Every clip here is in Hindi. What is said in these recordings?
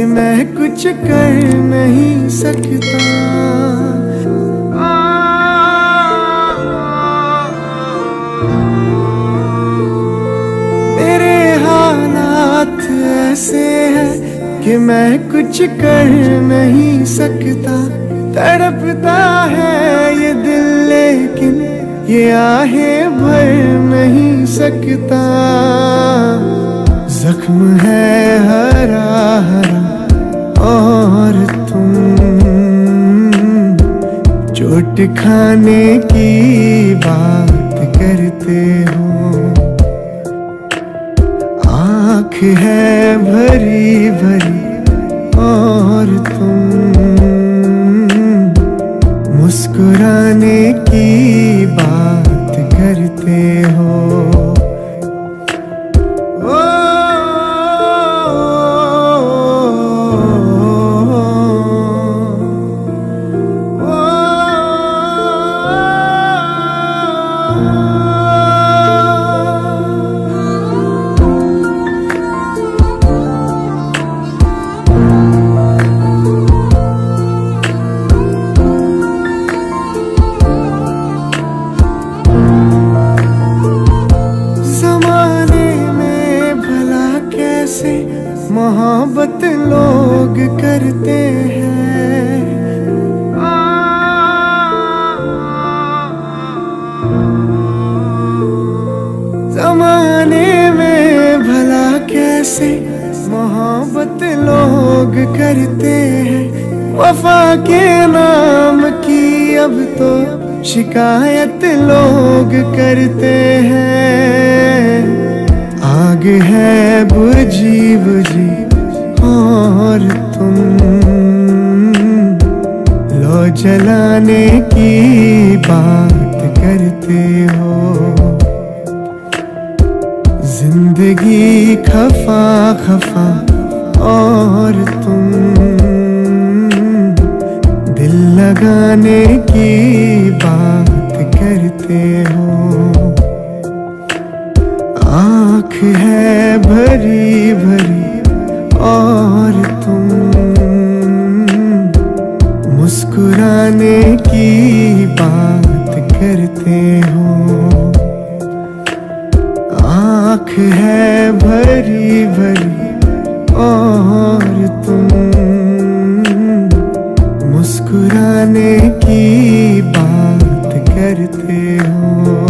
कि मैं कुछ कर नहीं सकता। मेरे हालात ऐसे हैं कि मैं कुछ कर नहीं सकता। तड़पता है ये दिल लेकिन ये आहें भर नहीं सकता। जख्म है हरा हरा और तुम, चोट खाने की बात करते हो। आँख है भरी भरी और तुम, मुस्कुराने की बात करते हो। मोहब्बत लोग करते हैं, जमाने में भला कैसे मोहब्बत लोग करते हैं। वफा के नाम की अब तो शिकायत लोग करते हैं। आग है बुझी बुझी और तुम, लो जलाने की बात करते हो। जिंदगी खफा खफा और तुम, दिल लगाने की बात करते हो। आँख है भरी भरी और तुम, मुस्कुराने की बात करते हो। आँख है भरी भरी और तुम, मुस्कुराने की बात करते हो।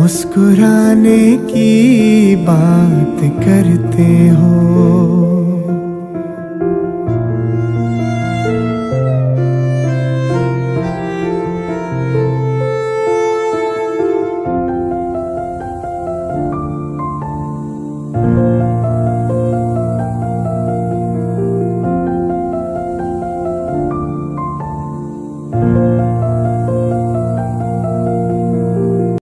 मुस्कुराने की बात करते हो।